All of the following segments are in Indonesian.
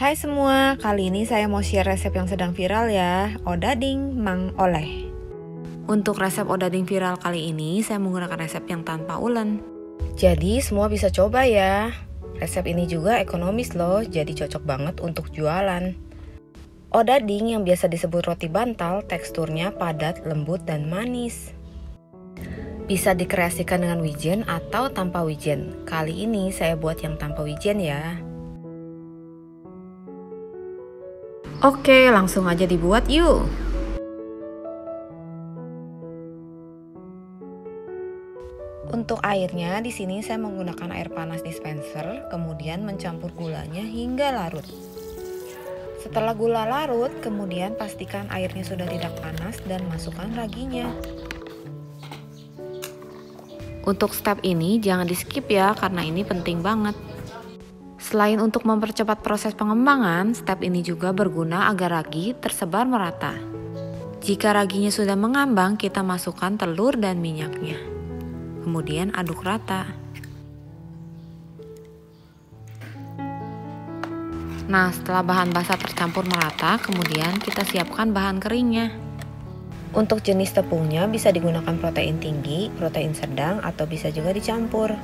Hai semua, kali ini saya mau share resep yang sedang viral ya, Odading Mang Oleh. Untuk resep Odading viral kali ini, saya menggunakan resep yang tanpa ulen. Jadi semua bisa coba ya. Resep ini juga ekonomis loh, jadi cocok banget untuk jualan. Odading yang biasa disebut roti bantal, teksturnya padat, lembut, dan manis. Bisa dikreasikan dengan wijen atau tanpa wijen. Kali ini saya buat yang tanpa wijen ya. Oke, langsung aja dibuat yuk. Untuk airnya di sini saya menggunakan air panas dispenser, kemudian mencampur gulanya hingga larut. Setelah gula larut, kemudian pastikan airnya sudah tidak panas dan masukkan raginya. Untuk step ini jangan di-skip ya, karena ini penting banget. Selain untuk mempercepat proses pengembangan, step ini juga berguna agar ragi tersebar merata. Jika raginya sudah mengambang, kita masukkan telur dan minyaknya. Kemudian aduk rata. Nah, setelah bahan basah tercampur merata, kemudian kita siapkan bahan keringnya. Untuk jenis tepungnya bisa digunakan protein tinggi, protein sedang, atau bisa juga dicampur.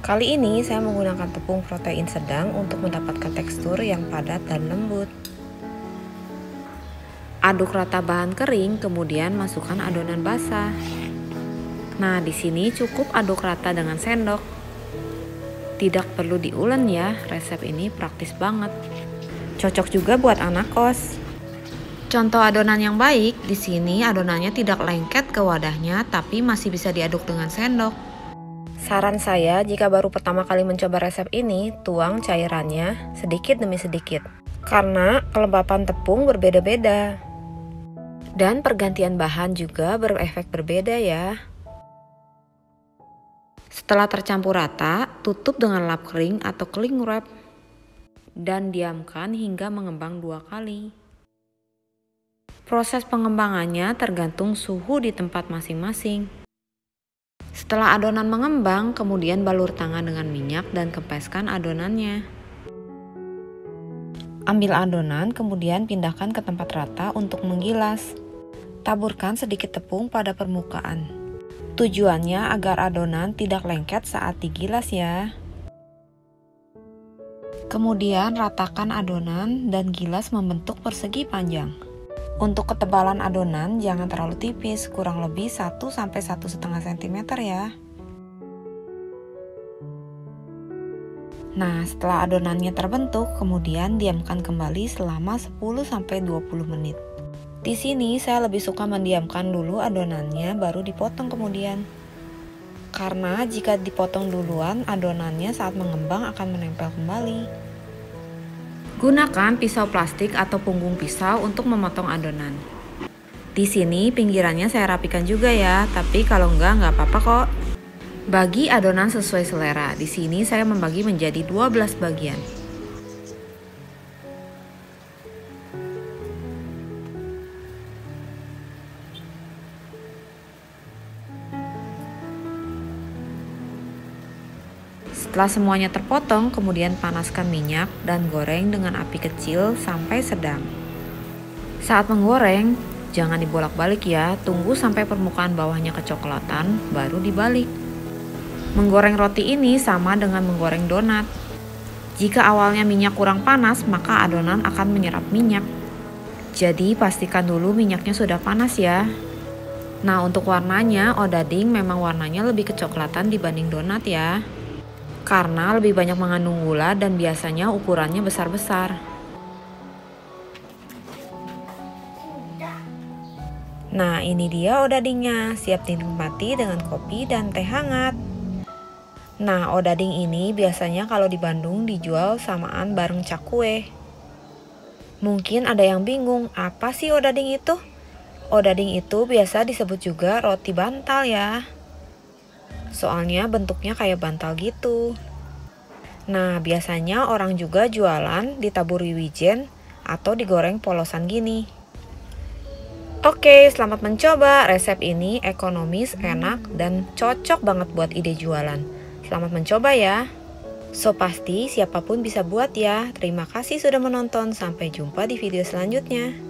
Kali ini saya menggunakan tepung protein sedang untuk mendapatkan tekstur yang padat dan lembut. Aduk rata bahan kering, kemudian masukkan adonan basah. Nah, di sini cukup aduk rata dengan sendok. Tidak perlu diulen ya, resep ini praktis banget. Cocok juga buat anak kos. Contoh adonan yang baik, di sini adonannya tidak lengket ke wadahnya, tapi masih bisa diaduk dengan sendok. Saran saya, jika baru pertama kali mencoba resep ini, tuang cairannya sedikit demi sedikit. Karena kelembapan tepung berbeda-beda. Dan pergantian bahan juga berefek berbeda ya. Setelah tercampur rata, tutup dengan lap kering atau cling wrap. Dan diamkan hingga mengembang 2 kali. Proses pengembangannya tergantung suhu di tempat masing-masing. Setelah adonan mengembang, kemudian balur tangan dengan minyak dan kempeskan adonannya. Ambil adonan, kemudian pindahkan ke tempat rata untuk menggilas. Taburkan sedikit tepung pada permukaan. Tujuannya agar adonan tidak lengket saat digilas ya. Kemudian ratakan adonan dan gilas membentuk persegi panjang. Untuk ketebalan adonan jangan terlalu tipis, kurang lebih 1–1,5 cm ya. Nah, setelah adonannya terbentuk, kemudian diamkan kembali selama 10–20 menit. Di sini saya lebih suka mendiamkan dulu adonannya baru dipotong kemudian. Karena jika dipotong duluan, adonannya saat mengembang akan menempel kembali. Gunakan pisau plastik atau punggung pisau untuk memotong adonan. Di sini pinggirannya saya rapikan juga ya, tapi kalau nggak apa-apa kok. Bagi adonan sesuai selera. Di sini saya membagi menjadi 12 bagian. Setelah semuanya terpotong, kemudian panaskan minyak dan goreng dengan api kecil sampai sedang. Saat menggoreng, jangan dibolak-balik ya, tunggu sampai permukaan bawahnya kecoklatan, baru dibalik. Menggoreng roti ini sama dengan menggoreng donat. Jika awalnya minyak kurang panas, maka adonan akan menyerap minyak. Jadi pastikan dulu minyaknya sudah panas ya. Nah, untuk warnanya, Odading memang warnanya lebih kecoklatan dibanding donat ya. Karena lebih banyak mengandung gula dan biasanya ukurannya besar-besar. Nah, ini dia odadingnya, siap dinikmati dengan kopi dan teh hangat. Nah, odading ini biasanya kalau di Bandung dijual samaan bareng cakwe. Mungkin ada yang bingung, apa sih odading itu? Odading itu biasa disebut juga roti bantal ya. Soalnya bentuknya kayak bantal gitu. Nah, biasanya orang juga jualan ditaburi wijen atau digoreng polosan gini. Oke, selamat mencoba. Resep ini ekonomis, enak, dan cocok banget buat ide jualan. Selamat mencoba ya. So pasti siapapun bisa buat ya. Terima kasih sudah menonton. Sampai jumpa di video selanjutnya.